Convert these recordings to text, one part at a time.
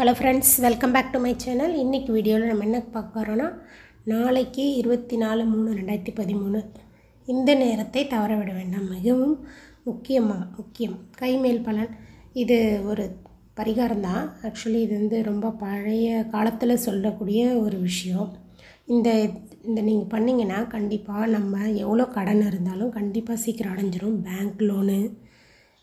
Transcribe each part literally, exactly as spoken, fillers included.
Hello friends, welcome back to my channel. In this video, we will talk about twenty-four three twenty thirteen. In this நேரத்தை தவற விட வேண்டாம். மிகவும் முக்கியமா முக்கியம் கைமேல் பலன் இது ஒரு பரிகாரம் தான். एक्चुअली இது வந்து ரொம்ப பழைய காலத்துல சொல்லக்கூடிய ஒரு விஷயம். இந்த இந்த நீங்க பண்ணீங்கனா கண்டிப்பா நம்ம எவ்வளவு கடன் இருந்தாலும் கண்டிப்பா சீக்கிரம் அடைஞ்சிரும். பேங்க் லோன்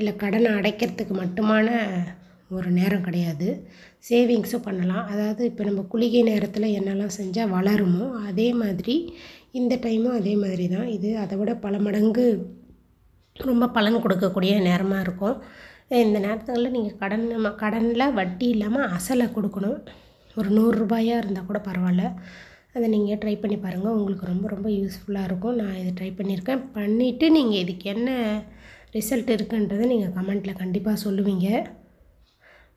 இல்லை கடனை அடைக்கிறதுக்கு மட்டுமான ஒரு நேரம் கிடையாது. சேவிங்ஸும் பண்ணலாம். அதாவது இப்போ நம்ம குளிகை நேரத்தில் என்னெல்லாம் செஞ்சால் வளருமோ அதே மாதிரி இந்த டைமும் அதே மாதிரி தான். இது அதை விட பல மடங்கு ரொம்ப பலன் கொடுக்கக்கூடிய நேரமாக இருக்கும். இந்த நேரத்தில் நீங்கள் கடன் கடனில் வட்டி இல்லாமல் அசலை கொடுக்கணும். ஒரு நூறுரூபாயாக இருந்தால் கூட பரவாயில்ல. அதை நீங்கள் ட்ரை பண்ணி பாருங்கள். உங்களுக்கு ரொம்ப ரொம்ப யூஸ்ஃபுல்லாக இருக்கும். நான் இதை ட்ரை பண்ணியிருக்கேன். பண்ணிவிட்டு நீங்கள் இதுக்கு என்ன ரிசல்ட் இருக்குன்றதை நீங்கள் கமெண்ட்டில் கண்டிப்பாக சொல்லுவீங்க.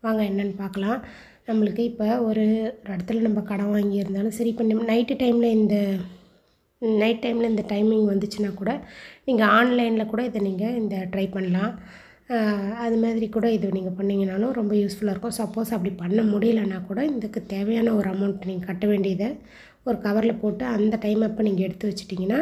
வாங்க என்னென்னு பார்க்கலாம். நம்மளுக்கு இப்போ ஒரு இடத்துல நம்ம கடன் வாங்கியிருந்தாலும் சரி இப்போ நம்ம நைட்டு டைமில் இந்த நைட் டைமில் இந்த டைமிங் வந்துச்சுன்னா கூட நீங்கள் ஆன்லைனில் கூட இதை நீங்கள் இந்த ட்ரை பண்ணலாம். அது மாதிரி கூட இது நீங்கள் பண்ணிங்கனாலும் ரொம்ப யூஸ்ஃபுல்லாக இருக்கும். சப்போஸ் அப்படி பண்ண முடியலன்னா கூட இதுக்கு தேவையான ஒரு அமௌண்ட் நீங்கள் கட்ட வேண்டியதை ஒரு கவரில் போட்டு அந்த டைம் அப்போ நீங்கள் எடுத்து வச்சிட்டிங்கன்னா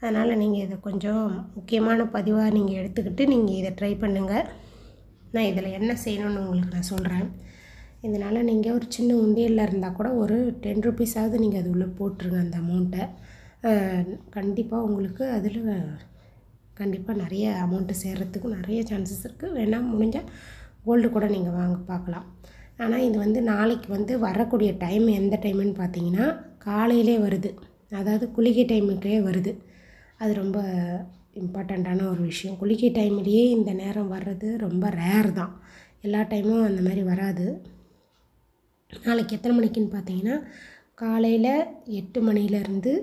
அதனால் நீங்கள் இதை கொஞ்சம் முக்கியமான பதிவாக நீங்கள் எடுத்துக்கிட்டு நீங்கள் இதை ட்ரை பண்ணுங்கள். நான் இதில் என்ன செய்யணும்னு உங்களுக்கு நான் சொல்கிறேன். இதனால் நீங்கள் ஒரு சின்ன உண்டியலில் இருந்தால் கூட ஒரு டென் ருபீஸாவது நீங்கள் அது உள்ளே போட்டுருங்க. அந்த அமௌண்ட்டை கண்டிப்பாக உங்களுக்கு அதில் கண்டிப்பாக நிறைய அமௌண்ட்டு சேர்கிறதுக்கும் நிறைய சான்சஸ் இருக்குது. வேணால் முடிஞ்சால் கோல்டு கூட நீங்கள் வாங்க பார்க்கலாம். ஆனால் இது வந்து நாளைக்கு வந்து வரக்கூடிய டைம் எந்த டைமுன்னு பார்த்தீங்கன்னா காலையிலே வருது. அதாவது குளிகை டைமுக்கே வருது. அது ரொம்ப இம்பார்ட்டண்ட்டான ஒரு விஷயம். குளிகை டைம்லேயே இந்த நேரம் வர்றது ரொம்ப ரேர் தான். எல்லா டைமும் அந்த மாதிரி வராது. நாளைக்கு எத்தனை மணிக்குன்னு பார்த்தீங்கன்னா காலையில் எட்டு மணிலேருந்து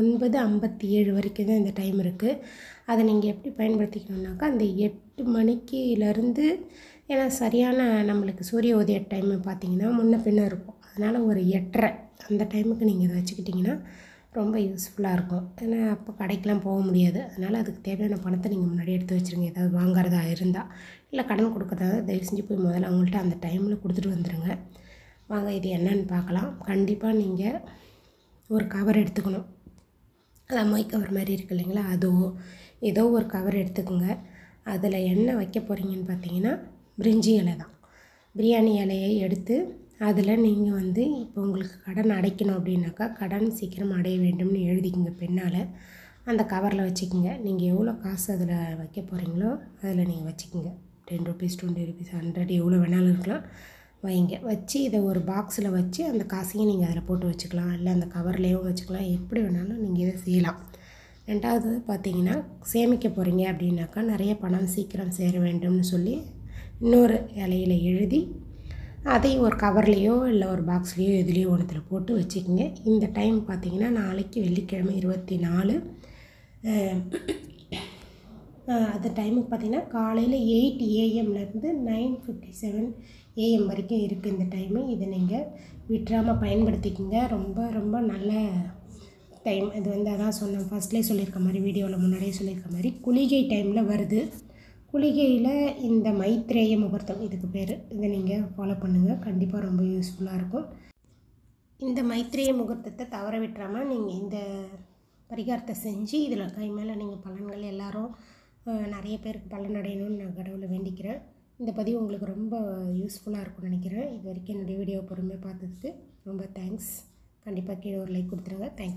ஒன்பது ஐம்பத்தி ஏழு வரைக்கும் தான் இந்த டைம் இருக்குது. அதை நீங்கள் எப்படி பயன்படுத்திக்கணுன்னாக்கா அந்த எட்டு மணிக்குலேருந்து ஏன்னா சரியான நம்மளுக்கு சூரிய உதய டைம் பார்த்திங்கன்னா முன்ன பின்ன இருக்கும். அதனால் ஒரு எட்டரை அந்த டைமுக்கு நீங்கள் இதை வச்சுக்கிட்டிங்கன்னா ரொம்ப யூஸ்ஃபுல்லாக இருக்கும். ஏன்னா அப்போ கடைக்கெலாம் போக முடியாது. அதனால் அதுக்கு தேவையான பணத்தை நீங்கள் முன்னாடி எடுத்து வச்சுருங்க. ஏதாவது வாங்குறதா இருந்தால் இல்லை கடன் கொடுக்குறதா தயவு செஞ்சு போய் முதல்ல அவங்கள்ட்ட அந்த டைமில் கொடுத்துட்டு வந்துடுங்க. வாங்க இது என்னன்னு பார்க்கலாம். கண்டிப்பாக நீங்கள் ஒரு கவர் எடுத்துக்கணும். அது மொய் கவர் மாதிரி இருக்குது இல்லைங்களா, அதோ ஏதோ ஒரு கவர் எடுத்துக்கோங்க. அதில் என்ன வைக்க போகிறீங்கன்னு பார்த்தீங்கன்னா பிரிஞ்சி இலை தான். பிரியாணி இலையை எடுத்து அதில் நீங்கள் வந்து இப்போ உங்களுக்கு கடன் அடைக்கணும் அப்படின்னாக்கா கடன் சீக்கிரம் அடைய வேண்டும்னு எழுதிக்கோங்க. பெண்ணால் அந்த கவரில் வச்சுக்கோங்க. நீங்கள் எவ்வளோ காசு அதில் வைக்க போகிறீங்களோ அதில் நீங்கள் வச்சுக்கோங்க. Ten rupees twenty rupees hundred எவ்வளோ வேணாலும் இருக்கலாம். வைங்க வச்சு இதை ஒரு பாக்ஸில் வச்சு அந்த காசையும் நீங்கள் அதில் போட்டு வச்சுக்கலாம். இல்லை அந்த கவர்லேயும் வச்சுக்கலாம். எப்படி வேணாலும் நீங்கள் இதை செய்யலாம். ரெண்டாவது பார்த்தீங்கன்னா சேமிக்க போகிறீங்க அப்படின்னாக்கா நிறைய பணம் சீக்கிரம் சேர வேண்டும்னு சொல்லி இன்னொரு இலையில் எழுதி அதை ஒரு கவர்லேயோ இல்லை ஒரு பாக்ஸ்லேயோ எதுலேயோ ஒன்றுத்தில் போட்டு வச்சுக்கோங்க. இந்த டைம் பார்த்திங்கன்னா நாளைக்கு வெள்ளிக்கிழமை இருபத்தி நாலு அந்த டைமுக்கு பார்த்திங்கன்னா காலையில் எயிட் ஏஎம்லேருந்து நைன் ஃபிஃப்டி செவன் ஏஎம் வரைக்கும் இருக்குது இந்த டைமு. இதை நீங்கள் விட்டுறாமல் பயன்படுத்திக்கோங்க. ரொம்ப ரொம்ப நல்ல டைம் இது வந்து. அதான் சொன்னேன் ஃபஸ்ட்லேயே சொல்லியிருக்க மாதிரி வீடியோவில் முன்னாடியே சொல்லியிருக்க மாதிரி குளிகை டைமில் வருது. குளிகையில் இந்த மைத்ரேய முகூர்த்தம் இதுக்கு பேர். இதை நீங்கள் ஃபாலோ பண்ணுங்கள். கண்டிப்பாக ரொம்ப யூஸ்ஃபுல்லாக இருக்கும். இந்த மைத்ரேய முகூர்த்தத்தை தவற விட்டுறாமல் நீங்கள் இந்த பரிகாரத்தை செஞ்சு இதில் கை மேலே நீங்கள் பலன்கள் எல்லோரும் நிறைய பேருக்கு பலனடையணும்னு நான் கடவுளை வேண்டிக்கிறேன். இந்த பதிவு உங்களுக்கு ரொம்ப யூஸ்ஃபுல்லாக இருக்கும்னு நினைக்கிறேன். இது வரைக்கும் என்னுடைய வீடியோ பொறுமையாக பார்த்ததுக்கு ரொம்ப தேங்க்ஸ். கண்டிப்பாக கீழே ஒரு லைக் கொடுத்துருங்க. தேங்க்யூ.